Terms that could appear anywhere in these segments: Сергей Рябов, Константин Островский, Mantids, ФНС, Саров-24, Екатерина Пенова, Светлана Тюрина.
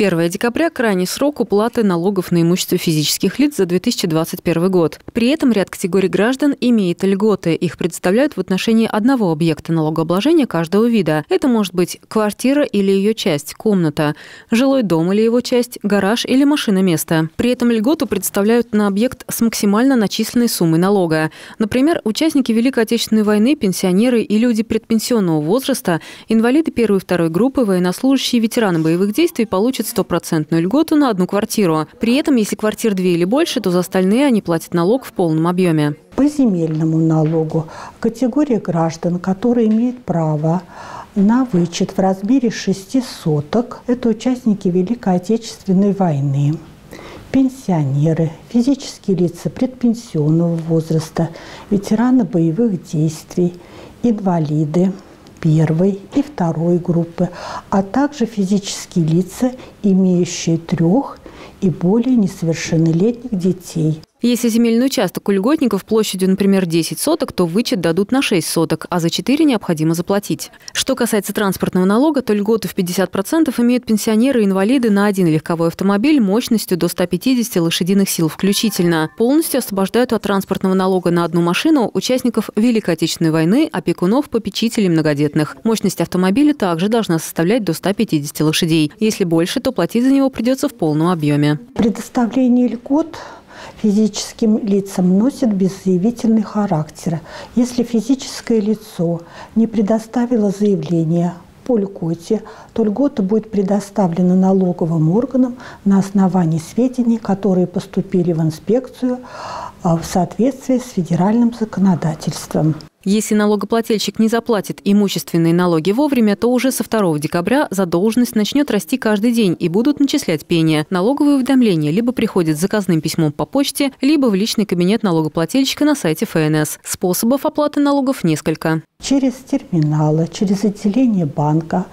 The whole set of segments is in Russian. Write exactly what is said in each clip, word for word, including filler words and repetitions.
первое декабря – крайний срок уплаты налогов на имущество физических лиц за две тысячи двадцать первый год. При этом ряд категорий граждан имеет льготы. Их предоставляют в отношении одного объекта налогообложения каждого вида. Это может быть квартира или ее часть, комната, жилой дом или его часть, гараж или машиноместо. При этом льготу предоставляют на объект с максимально начисленной суммой налога. Например, участники Великой Отечественной войны, пенсионеры и люди предпенсионного возраста, инвалиды первой и второй группы, военнослужащие и ветераны боевых действий получат стопроцентную льготу на одну квартиру. При этом, если квартир две или больше, то за остальные они платят налог в полном объеме. По земельному налогу категория граждан, которые имеют право на вычет в размере шести соток, это участники Великой Отечественной войны, пенсионеры, физические лица предпенсионного возраста, ветераны боевых действий, инвалиды первой и второй группы, а также физические лица, имеющие трех и более несовершеннолетних детей. Если земельный участок у льготников площадью, например, десять соток, то вычет дадут на шесть соток, а за четыре необходимо заплатить. Что касается транспортного налога, то льготы в пятьдесят процентов имеют пенсионеры и инвалиды на один легковой автомобиль мощностью до ста пятидесяти лошадиных сил включительно. Полностью освобождают от транспортного налога на одну машину участников Великой Отечественной войны, опекунов, попечителей многодетных. Мощность автомобиля также должна составлять до ста пятидесяти лошадей. Если больше, то платить за него придется в полном объеме. Предоставление льгот физическим лицам носит беззаявительный характер. Если физическое лицо не предоставило заявление по льготе, то льгота будет предоставлена налоговым органам на основании сведений, которые поступили в инспекцию в соответствии с федеральным законодательством. Если налогоплательщик не заплатит имущественные налоги вовремя, то уже со второго декабря задолженность начнет расти каждый день и будут начислять пени. Налоговые уведомления либо приходят с заказным письмом по почте, либо в личный кабинет налогоплательщика на сайте ФНС. Способов оплаты налогов несколько. Через терминалы, через отделение банка,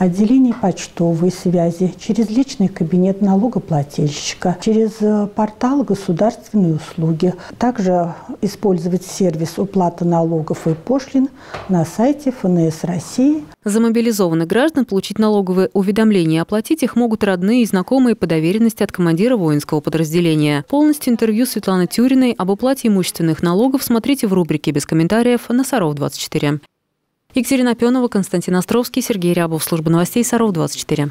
отделение почтовой связи, через личный кабинет налогоплательщика, через портал государственной услуги. Также использовать сервис уплаты налогов и пошлин на сайте ФНС России. За мобилизованных граждан получить налоговые уведомления и оплатить их могут родные и знакомые по доверенности от командира воинского подразделения. Полностью интервью Светланы Тюриной об уплате имущественных налогов смотрите в рубрике «Без комментариев» на Саров двадцать четыре. Екатерина Пенова, Константин Островский, Сергей Рябов. Служба новостей Саров двадцать четыре.